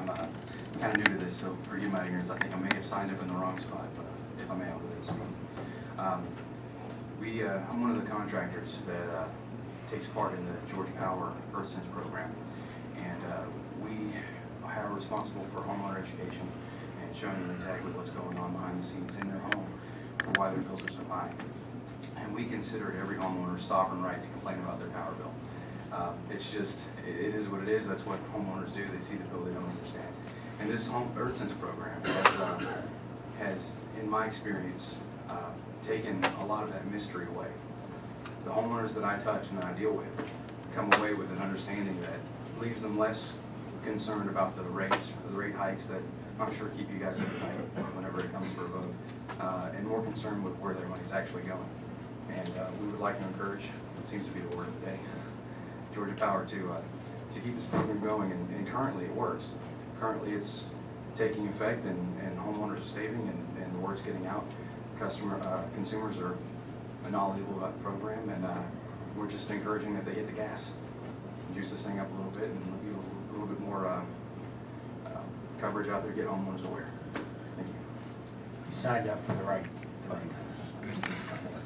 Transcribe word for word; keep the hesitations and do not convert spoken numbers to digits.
I'm uh, kind of new to this, so forgive my ignorance. I think I may have signed up in the wrong spot, but uh, if I may, I'll do this. Um, we, uh, I'm one of the contractors that uh, takes part in the Georgia Power EarthCents program, and uh, we are responsible for homeowner education and showing them exactly what's going on behind the scenes in their home for why their bills are so high. And we consider every homeowner's sovereign right to complain about their power bill. Uh, it's just, it is what it is. That's what homeowners do. They see the bill, they don't understand. And this home EarthCents program has, um, has, in my experience, uh, taken a lot of that mystery away. The homeowners that I touch and that I deal with come away with an understanding that leaves them less concerned about the rates, the rate hikes that I'm sure keep you guys up at night whenever it comes for a vote, uh, and more concerned with where their money's actually going. And uh, we would like to encourage, it seems to be the word of the day, Georgia Power to, uh, to keep this program going, and, and currently it works. Currently it's taking effect, and, and homeowners are saving, and, and the word's getting out. Customer, uh, consumers are knowledgeable about the program, and uh, we're just encouraging that they hit the gas, juice this thing up a little bit, and give a little bit more uh, uh, coverage out there, get homeowners aware. Thank you. You signed up for the right, the right time. Good.